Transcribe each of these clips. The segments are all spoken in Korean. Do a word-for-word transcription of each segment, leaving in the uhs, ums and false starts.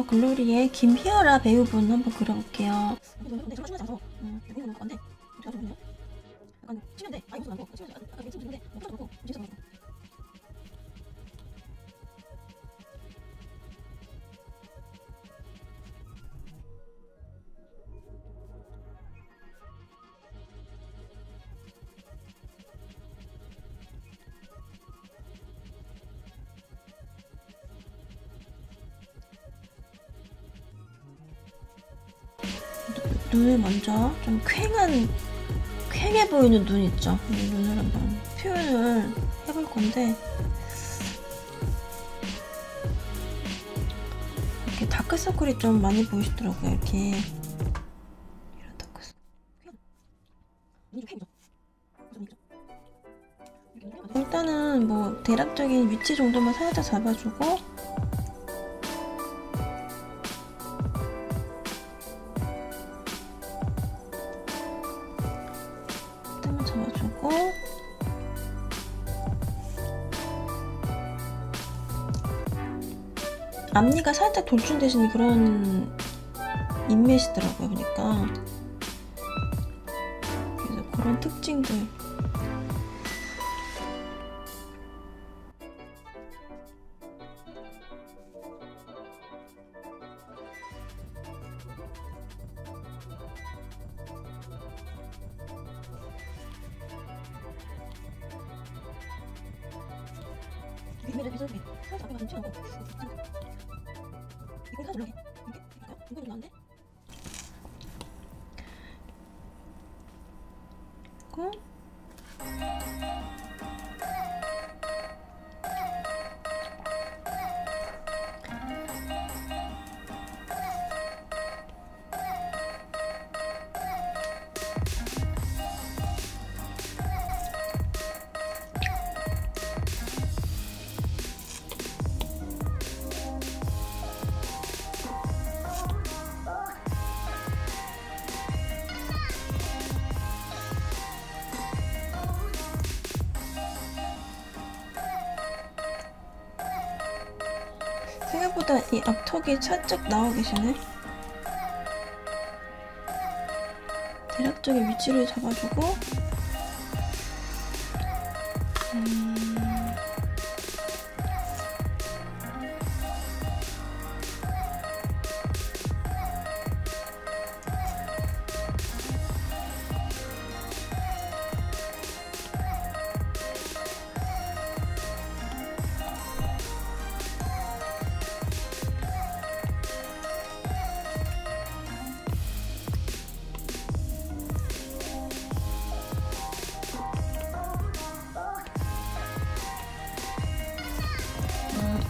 저 글로리의 김희어라 배우분 한번 그려볼게요. 눈을 먼저 좀 퀭한, 퀭해 보이는 눈 있죠? 이 눈을 한번 표현을 해볼 건데, 이렇게 다크서클이 좀 많이 보이시더라고요. 이렇게 이런 다크서클, 일단은 뭐 대략적인 위치 정도만 살짝 잡아주고, 앞니가 살짝 돌출 되시는 그런 인맥이시더라고요. 보니까 그래서 그런 특징들 그리고 생각보다 이 앞턱이 살짝 나와 계시네. 대략적인 위치를 잡아주고, 음...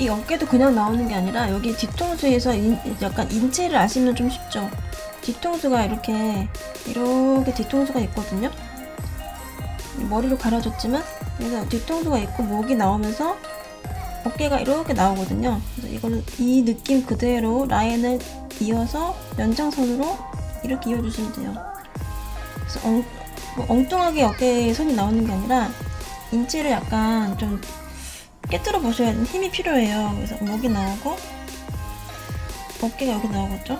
이 어깨도 그냥 나오는 게 아니라 여기 뒤통수에서 인, 약간 인체를 아시면 좀 쉽죠. 뒤통수가 이렇게 이렇게 뒤통수가 있거든요. 머리로 갈아줬지만, 그래서 뒤통수가 있고 목이 나오면서 어깨가 이렇게 나오거든요. 그래서 이거는 이 느낌 그대로 라인을 이어서 연장선으로 이렇게 이어주시면 돼요. 그래서 엉, 뭐 엉뚱하게 어깨에 선이 나오는 게 아니라 인체를 약간 좀 깨뜨려 보셔야 되는 힘이 필요해요. 그래서 목이 나오고, 어깨가 여기 나오겠죠?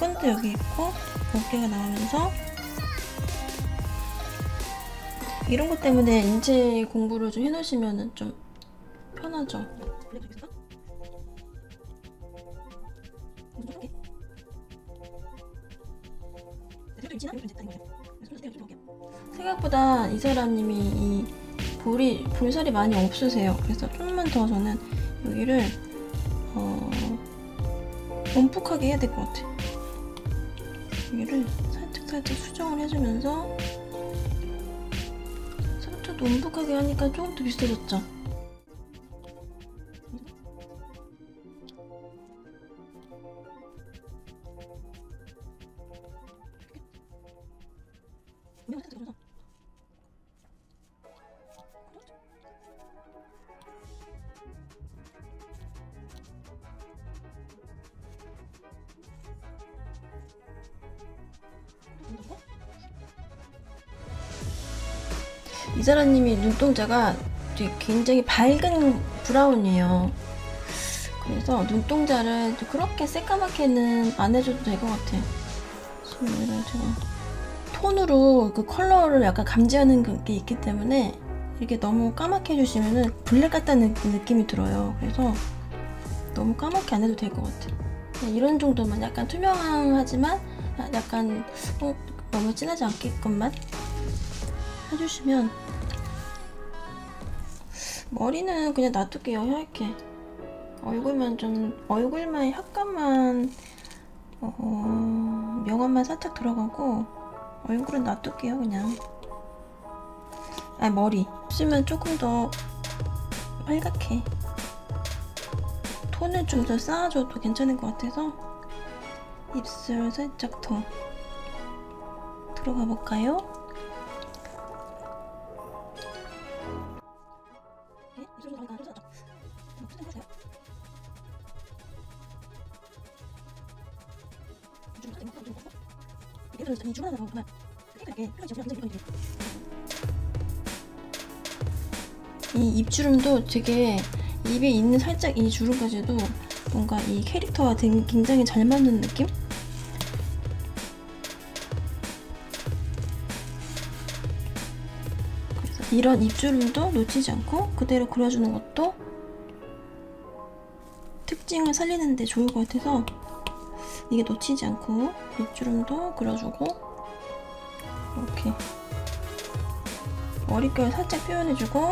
끈도 여기 있고, 어깨가 나오면서, 이런 것 때문에 인체 공부를 좀 해놓으시면 좀 편하죠. 생각보다 이사라님이 이 볼이, 볼살이 많이 없으세요. 그래서 조금만 더 저는 여기를 어, 엄푹하게 해야 될 것 같아요. 여기를 살짝 살짝 수정을 해주면서, 살짝 엄푹하게 하니까 조금 더 비슷해졌죠? 이사라님이 눈동자가 되게 굉장히 밝은 브라운이에요. 그래서 눈동자를 그렇게 새까맣게는 안 해줘도 될 것 같아. 지금 제가 톤으로 그 컬러를 약간 감지하는 게 있기 때문에 이게 너무 까맣게 해주시면은 블랙 같다는 느낌이 들어요. 그래서 너무 까맣게 안 해도 될 것 같아. 그냥 이런 정도만 약간 투명하지만 약간 어, 너무 진하지 않게끔만 해주시면. 머리는 그냥 놔둘게요. 얇게. 얼굴만 좀 얼굴만 약간만 어, 명암만 살짝 들어가고 얼굴은 놔둘게요. 그냥. 아 머리. 쓰면 조금 더 빨갛게. 톤을 좀 더 쌓아줘도 괜찮을 것 같아서 입술 살짝 더 들어가 볼까요? 이 입주름도 되게 입에 있는 살짝 이 주름까지도 뭔가 이 캐릭터와 굉장히 잘 맞는 느낌? 그래서 이런 입주름도 놓치지 않고 그대로 그려주는 것도 특징을 살리는데 좋을 것 같아서 이게 놓치지 않고 입주름도 그려주고 이렇게 머릿결 살짝 표현해주고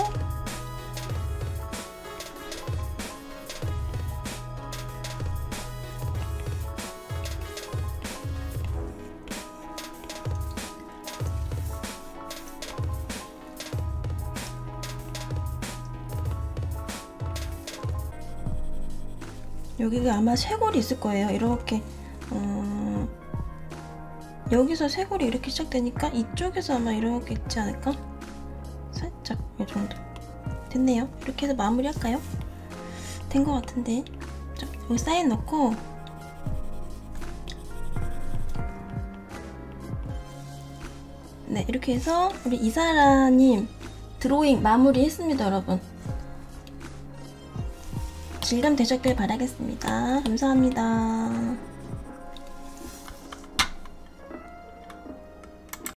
여기가 아마 쇄골이 있을 거예요. 이렇게 어... 여기서 쇄골이 이렇게 시작되니까 이쪽에서 아마 이렇게 있지 않을까? 살짝 이 정도 됐네요. 이렇게 해서 마무리할까요? 된 것 같은데 좀 여기 사인 넣고 네 이렇게 해서 우리 이사라님 드로잉 마무리 했습니다. 여러분 즐감 되셨길 바라겠습니다. 감사합니다.